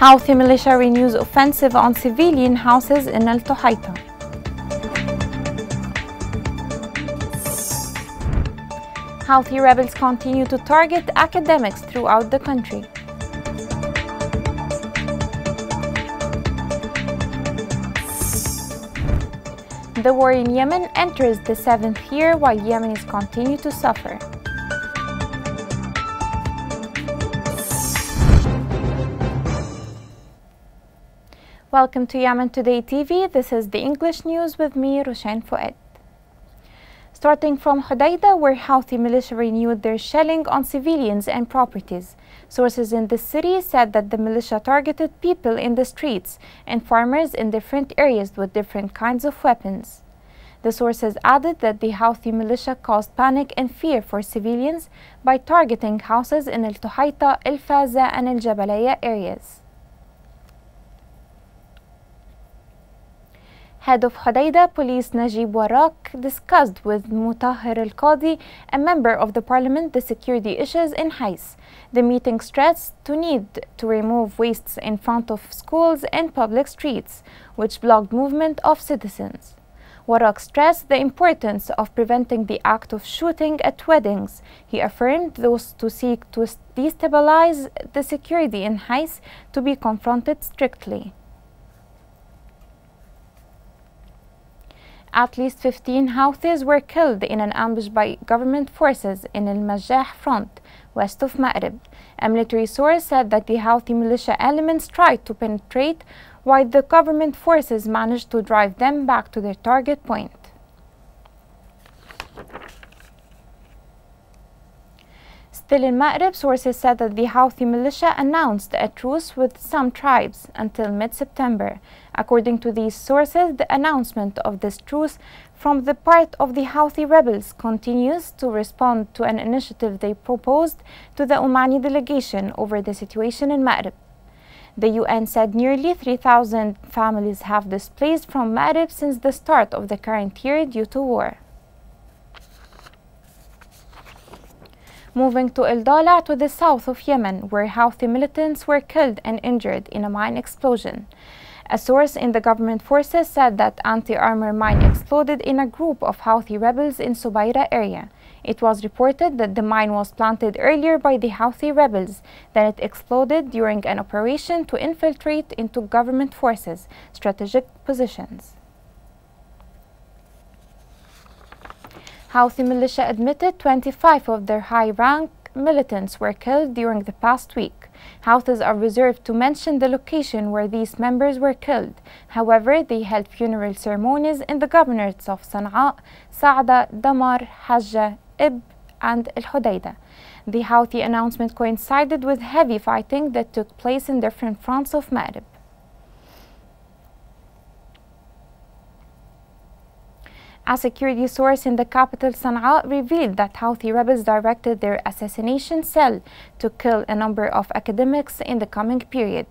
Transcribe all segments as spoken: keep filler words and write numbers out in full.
Houthi militia renews offensive on civilian houses in Al-Tuhayta. Houthi rebels continue to target academics throughout the country. The war in Yemen enters the seventh year while Yemenis continue to suffer. Welcome to Yemen Today T V. This is the English news with me, Roshan Fouad. Starting from Hodeidah, where Houthi militia renewed their shelling on civilians and properties. Sources in the city said that the militia targeted people in the streets and farmers in different areas with different kinds of weapons. The sources added that the Houthi militia caused panic and fear for civilians by targeting houses in Al-Tuhayta, Al-Faza and Al-Jabalaya areas. Head of Hodeidah Police Najib Warak discussed with Mutahir Al-Qadi, a member of the parliament, the security issues in Hais. The meeting stressed the need to remove wastes in front of schools and public streets, which blocked movement of citizens. Warak stressed the importance of preventing the act of shooting at weddings. He affirmed those who seek to destabilize the security in Hais to be confronted strictly. At least fifteen Houthis were killed in an ambush by government forces in the Majjah front, west of Ma'rib. A military source said that the Houthi militia elements tried to penetrate, while the government forces managed to drive them back to their target point. Still in Ma'rib, sources said that the Houthi militia announced a truce with some tribes until mid-September. According to these sources, the announcement of this truce from the part of the Houthi rebels continues to respond to an initiative they proposed to the Omani delegation over the situation in Ma'rib. The U N said nearly three thousand families have displaced from Ma'rib since the start of the current year due to war. Moving to Al-Dala to the south of Yemen, where Houthi militants were killed and injured in a mine explosion. A source in the government forces said that anti-armor mine exploded in a group of Houthi rebels in Subayra area. It was reported that the mine was planted earlier by the Houthi rebels, then it exploded during an operation to infiltrate into government forces' strategic positions. Houthi militia admitted twenty-five of their high-rank militants were killed during the past week. Houthis are reserved to mention the location where these members were killed. However, they held funeral ceremonies in the governorates of Sana'a, Saada, Dhamar, Hajjah, Ib, and Al-Hudaydah. The Houthi announcement coincided with heavy fighting that took place in different fronts of Ma'rib. A security source in the capital Sana'a revealed that Houthi rebels directed their assassination cell to kill a number of academics in the coming period.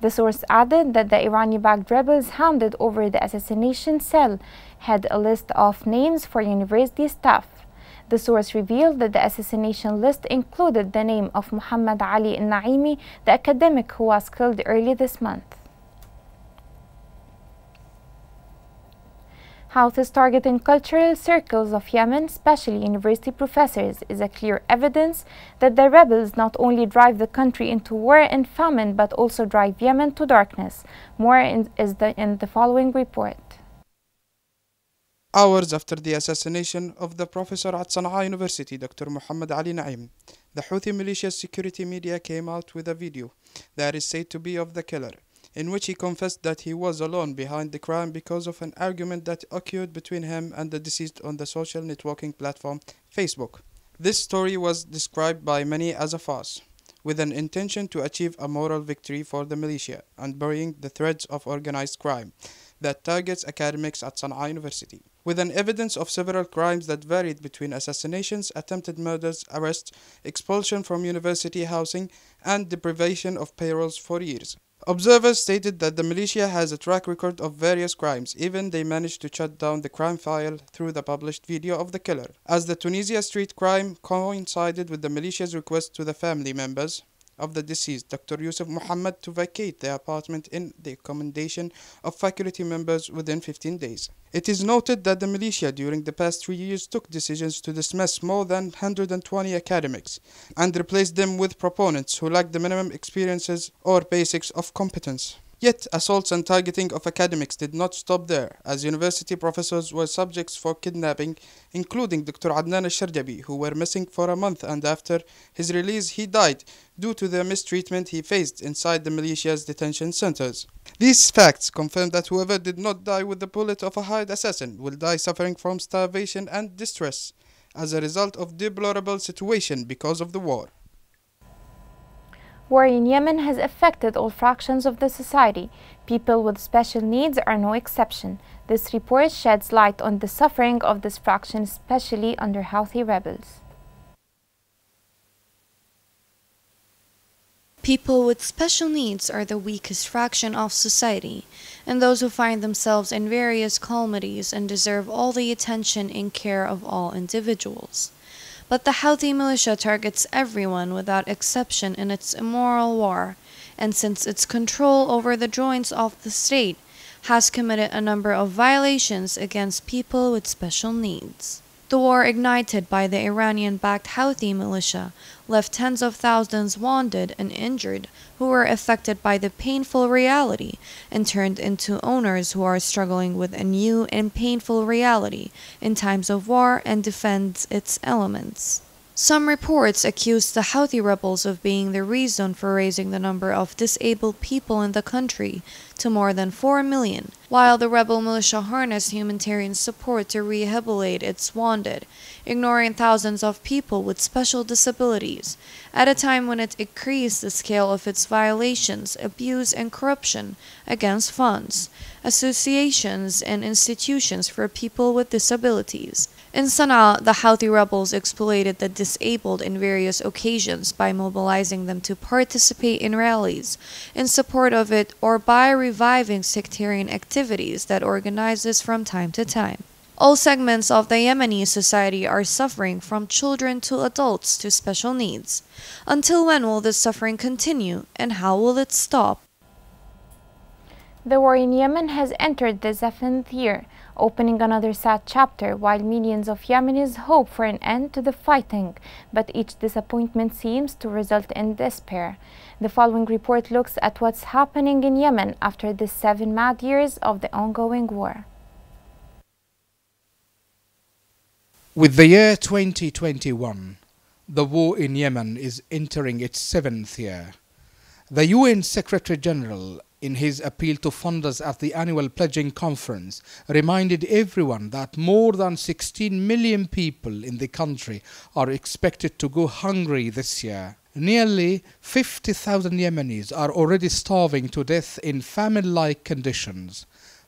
The source added that the Iranian-backed rebels handed over the assassination cell had a list of names for university staff. The source revealed that the assassination list included the name of Muhammad Ali al-Naimi, the academic who was killed early this month. Houthis targeting cultural circles of Yemen, especially university professors, is a clear evidence that the rebels not only drive the country into war and famine, but also drive Yemen to darkness. More in, is the, in the following report. Hours after the assassination of the professor at Sana'a University, Doctor Muhammad Ali Naim, the Houthi militia's security media came out with a video that is said to be of the killer, in which he confessed that he was alone behind the crime because of an argument that occurred between him and the deceased on the social networking platform Facebook. This story was described by many as a farce, with an intention to achieve a moral victory for the militia and burying the threads of organized crime that targets academics at Sana'a University, with an evidence of several crimes that varied between assassinations, attempted murders, arrests, expulsion from university housing, and deprivation of payrolls for years. Observers stated that the militia has a track record of various crimes. Even they managed to shut down the crime file through the published video of the killer, as the Tunisia street crime coincided with the militia's request to the family members of the deceased, Doctor Yusuf Muhammad, to vacate the apartment in the accommodation of faculty members within fifteen days. It is noted that the militia during the past three years took decisions to dismiss more than one hundred twenty academics and replaced them with proponents who lacked the minimum experiences or basics of competence. Yet, assaults and targeting of academics did not stop there, as university professors were subjects for kidnapping, including Doctor Adnan al-Sharjabi, who were missing for a month, and after his release he died due to the mistreatment he faced inside the militia's detention centers. These facts confirm that whoever did not die with the bullet of a hired assassin will die suffering from starvation and distress as a result of deplorable situation because of the war. War in Yemen has affected all fractions of the society. People with special needs are no exception. This report sheds light on the suffering of this fraction, especially under Houthi rebels. People with special needs are the weakest fraction of society, and those who find themselves in various calamities and deserve all the attention and care of all individuals. But the Houthi militia targets everyone without exception in its immoral war, and since its control over the joints of the state has committed a number of violations against people with special needs. The war ignited by the Iranian-backed Houthi militia left tens of thousands wounded and injured who were affected by the painful reality and turned into owners who are struggling with a new and painful reality in times of war and defends its elements. Some reports accused the Houthi rebels of being the reason for raising the number of disabled people in the country to more than four million, while the rebel militia harnessed humanitarian support to rehabilitate its wounded, ignoring thousands of people with special disabilities, at a time when it increased the scale of its violations, abuse, and corruption against funds, associations, and institutions for people with disabilities. In Sana'a, the Houthi rebels exploited the disabled in various occasions by mobilizing them to participate in rallies in support of it or by reviving sectarian activities that organizes from time to time. All segments of the Yemeni society are suffering, from children to adults to special needs. Until when will this suffering continue, and how will it stop? The war in Yemen has entered the seventh year, opening another sad chapter, while millions of Yemenis hope for an end to the fighting, but each disappointment seems to result in despair. The following report looks at what's happening in Yemen after the seven mad years of the ongoing war. With the year twenty twenty-one, the war in Yemen is entering its seventh year. The U N Secretary General, in his appeal to funders at the annual pledging conference, reminded everyone that more than sixteen million people in the country are expected to go hungry this year. Nearly fifty thousand Yemenis are already starving to death in famine-like conditions.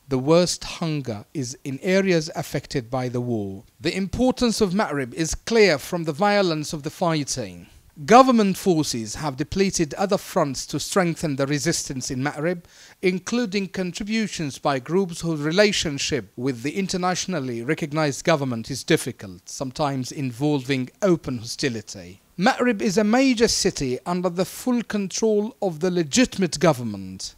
The worst hunger is in areas affected by the war. The importance of Ma'rib is clear from the violence of the fighting. Government forces have depleted other fronts to strengthen the resistance in Ma'rib, including contributions by groups whose relationship with the internationally recognized government is difficult, sometimes involving open hostility. Ma'rib is a major city under the full control of the legitimate government.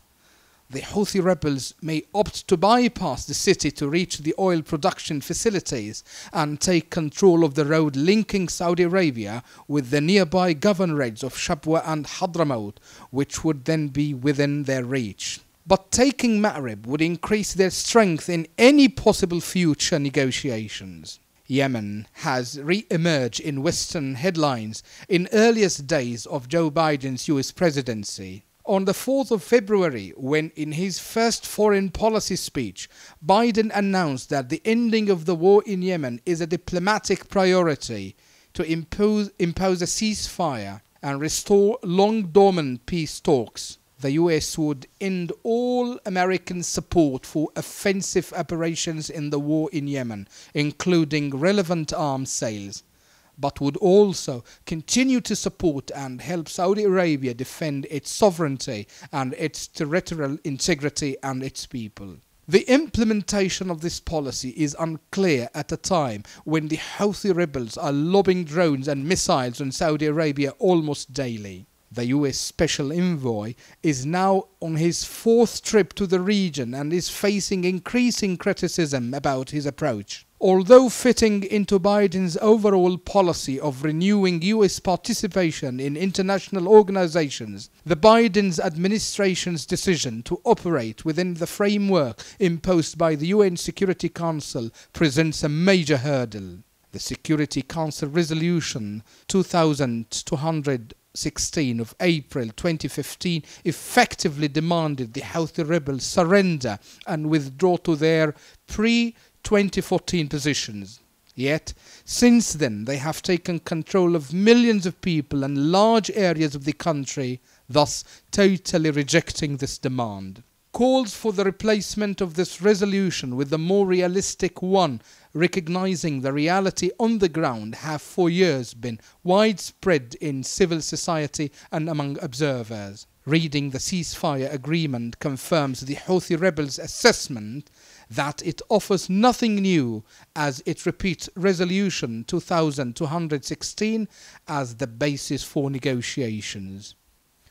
The Houthi rebels may opt to bypass the city to reach the oil production facilities and take control of the road linking Saudi Arabia with the nearby governorates of Shabwa and Hadramaut, which would then be within their reach. But taking Ma'rib would increase their strength in any possible future negotiations. Yemen has re-emerged in Western headlines in earliest days of Joe Biden's U S presidency. On the fourth of February, when in his first foreign policy speech, Biden announced that the ending of the war in Yemen is a diplomatic priority to impose, impose a ceasefire and restore long-dormant peace talks. The U S would end all American support for offensive operations in the war in Yemen, including relevant arms sales, but would also continue to support and help Saudi Arabia defend its sovereignty and its territorial integrity and its people. The implementation of this policy is unclear at a time when the Houthi rebels are lobbing drones and missiles on Saudi Arabia almost daily. The U S Special Envoy is now on his fourth trip to the region and is facing increasing criticism about his approach. Although fitting into Biden's overall policy of renewing U S participation in international organizations, the Biden's administration's decision to operate within the framework imposed by the U N Security Council presents a major hurdle. The Security Council Resolution two thousand two hundred sixteen of April twenty fifteen effectively demanded the Houthi rebels surrender and withdraw to their pre twenty fourteen positions. Yet, since then, they have taken control of millions of people and large areas of the country, thus totally rejecting this demand. Calls for the replacement of this resolution with a more realistic one, recognizing the reality on the ground, have for years been widespread in civil society and among observers. Reading the ceasefire agreement confirms the Houthi rebels' assessment that it offers nothing new, as it repeats Resolution two thousand two hundred sixteen as the basis for negotiations.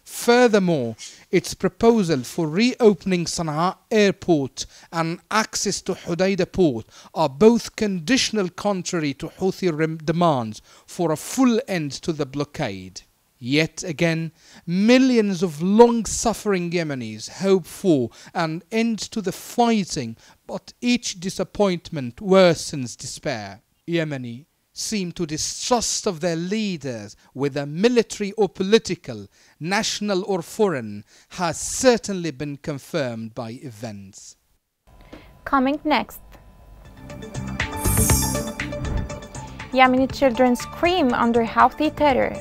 Furthermore, its proposal for reopening Sana'a airport and access to Hodeidah port are both conditional, contrary to Houthi demands for a full end to the blockade. Yet again, millions of long-suffering Yemenis hope for an end to the fighting, but each disappointment worsens despair. Yemeni seem to distrust of their leaders, whether military or political, national or foreign, has certainly been confirmed by events. Coming next. Yemeni children scream under Houthi terror.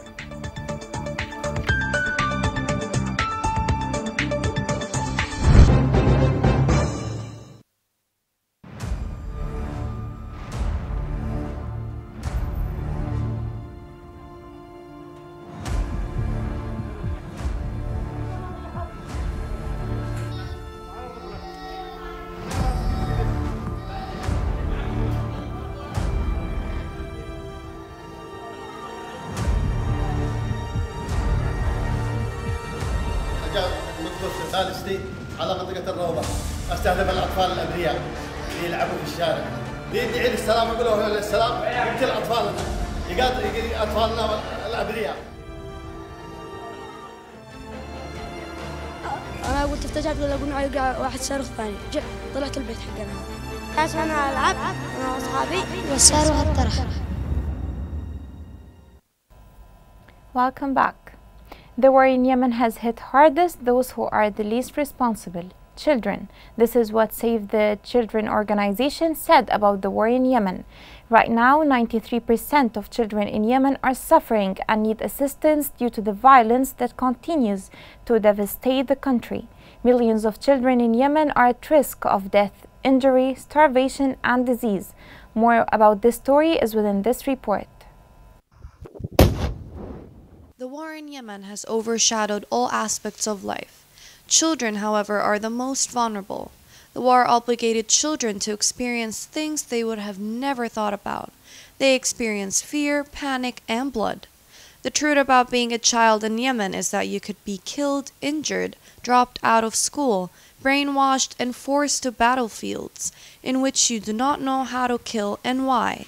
أنا قلت افتجعت ولا قلنا يقع واحد صاروخ ثاني، طلعت البيت حقنا. جالس أنا ألعب أنا وأصحابي والصاروخ اتطرح. Welcome back. The war in Yemen has hit hardest those who are the least responsible, children. This is what Save the Children organization said about the war in Yemen. Right now, ninety-three percent of children in Yemen are suffering and need assistance due to the violence that continues to devastate the country. Millions of children in Yemen are at risk of death, injury, starvation, and disease. More about this story is within this report. The war in Yemen has overshadowed all aspects of life. Children, however, are the most vulnerable. The war obligated children to experience things they would have never thought about. They experienced fear, panic, and blood. The truth about being a child in Yemen is that you could be killed, injured, dropped out of school, brainwashed, and forced to battlefields in which you do not know how to kill and why.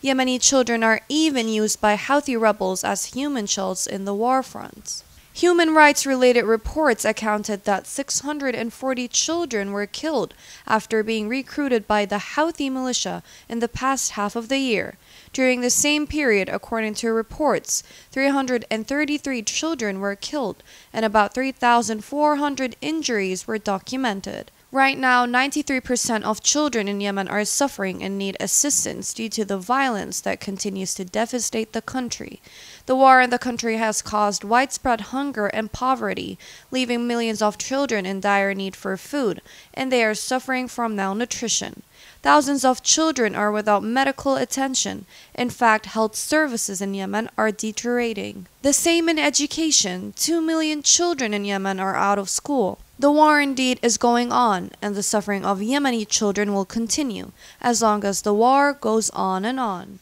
Yemeni children are even used by Houthi rebels as human shields in the war fronts. Human rights-related reports accounted that six hundred forty children were killed after being recruited by the Houthi militia in the past half of the year. During the same period, according to reports, three hundred thirty-three children were killed and about three thousand four hundred injuries were documented. Right now, ninety-three percent of children in Yemen are suffering and need assistance due to the violence that continues to devastate the country. The war in the country has caused widespread hunger and poverty, leaving millions of children in dire need for food, and they are suffering from malnutrition. Thousands of children are without medical attention. In fact, health services in Yemen are deteriorating. The same in education. Two million children in Yemen are out of school. The war indeed is going on, and the suffering of Yemeni children will continue as long as the war goes on and on.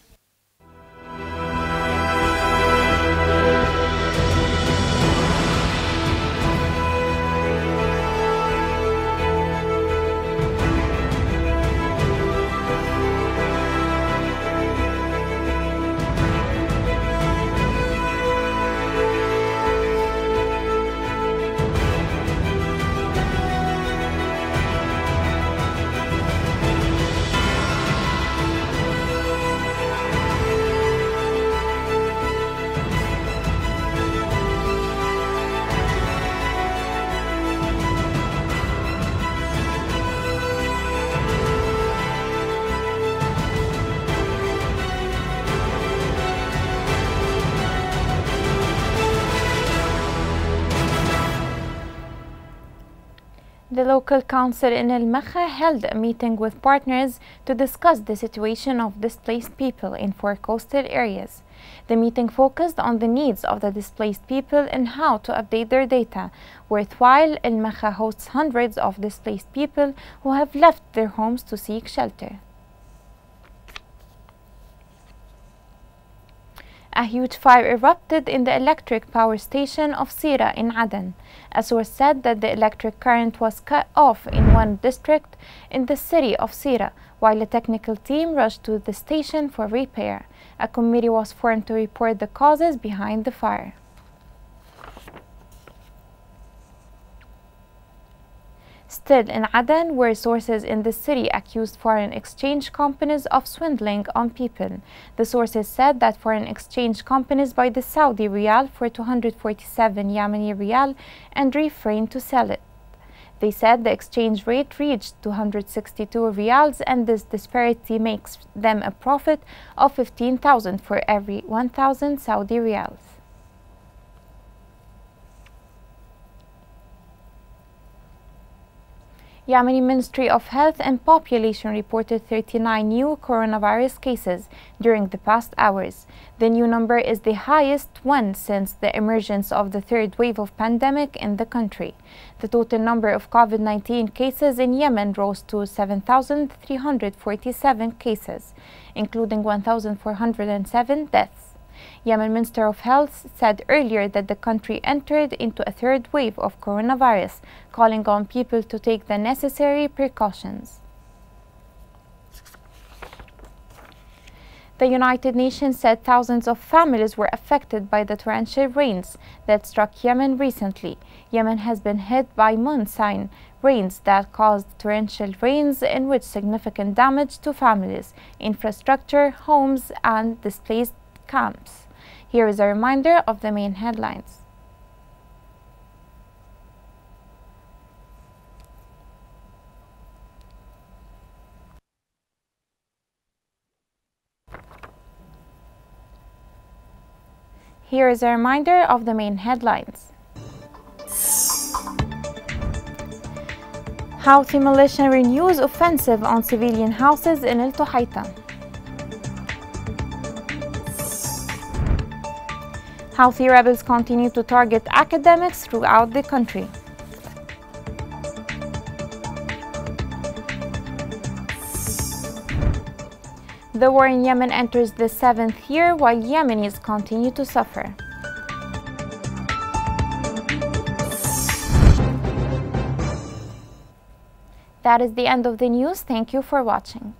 The local council in Al-Mokha held a meeting with partners to discuss the situation of displaced people in four coastal areas. The meeting focused on the needs of the displaced people and how to update their data. Worthwhile, Al-Mokha hosts hundreds of displaced people who have left their homes to seek shelter. A huge fire erupted in the electric power station of Sirah in Aden. A source said that the electric current was cut off in one district in the city of Sirah, while a technical team rushed to the station for repair. A committee was formed to report the causes behind the fire. Still in Aden, where sources in the city accused foreign exchange companies of swindling on people. The sources said that foreign exchange companies buy the Saudi rial for two hundred forty-seven Yemeni rial and refrain to sell it. They said the exchange rate reached two hundred sixty-two rials, and this disparity makes them a profit of fifteen thousand for every one thousand Saudi rials. Yemeni Ministry of Health and Population reported thirty-nine new coronavirus cases during the past hours. The new number is the highest one since the emergence of the third wave of pandemic in the country. The total number of COVID nineteen cases in Yemen rose to seven thousand three hundred forty-seven cases, including one thousand four hundred seven deaths. Yemen Minister of Health said earlier that the country entered into a third wave of coronavirus, calling on people to take the necessary precautions. The United Nations said thousands of families were affected by the torrential rains that struck Yemen recently. Yemen has been hit by monsoon rains that caused torrential rains in which significant damage to families, infrastructure, homes, and displaced camps. Here is a reminder of the main headlines. Here is a reminder of the main headlines. Houthi militia renews offensive on civilian houses in Al-Tuhayta. Houthi rebels continue to target academics throughout the country. The war in Yemen enters the seventh year while Yemenis continue to suffer. That is the end of the news. Thank you for watching.